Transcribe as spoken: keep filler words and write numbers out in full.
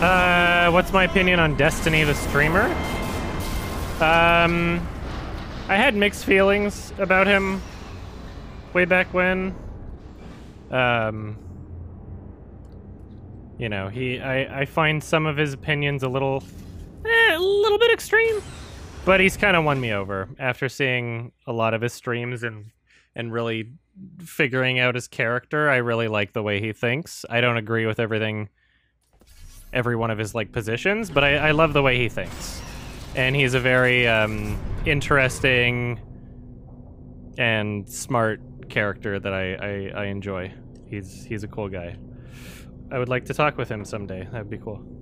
Uh, what's my opinion on Destiny the streamer? Um, I had mixed feelings about him way back when. Um, you know, he, I, I find some of his opinions a little, eh, a little bit extreme, but he's kind of won me over after seeing a lot of his streams and, and really figuring out his character. I really like the way he thinks. I don't agree with everything, every one of his like positions, but I, I love the way he thinks. And he's a very um, interesting and smart character that I, I, I enjoy. He's he's a cool guy. I would like to talk with him someday. That'd be cool.